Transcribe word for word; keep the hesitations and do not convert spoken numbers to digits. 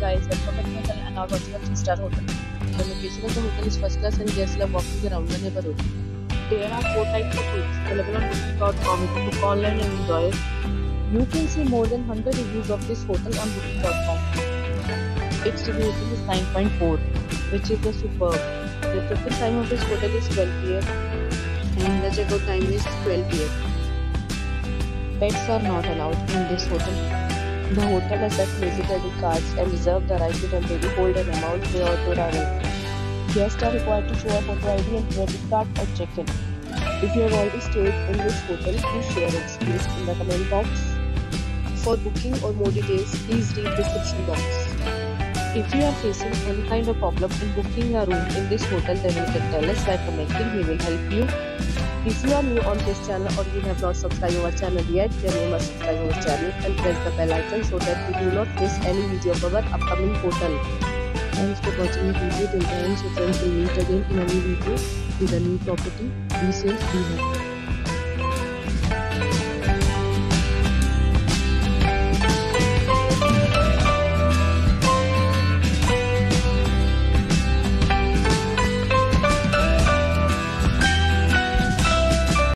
guys, welcome back to my channel and our three star hotel. The location of the hotel is first class and guests love walking around the neighborhood. There are four types of rooms available on booking dot com. You can book online and enjoy it. You can see more than one hundred reviews of this hotel on booking dot com. Its review rating is nine point four, which is a superb. The check-in time of this hotel is twelve P M and the checkout time is twelve P M Pets are not allowed in this hotel. The hotel accepts major credit cards and reserves the right to temporarily hold an amount prior to arrival. Guests are required to show a photo I D and credit card at check-in. If you have already stayed in this hotel, please share your experience in the comment box. For booking or more details, please read the description box. If you are facing any kind of problem in booking a room in this hotel, then you can tell us by commenting. We will help you. If you are new on this channel or you have not subscribed our channel yet, then you must subscribe our channel and press the bell icon so that you do not miss any video of our upcoming portal. Thanks for watching the video till the end. So friends, we meet again in a new video with a new property. Be safe, be happy.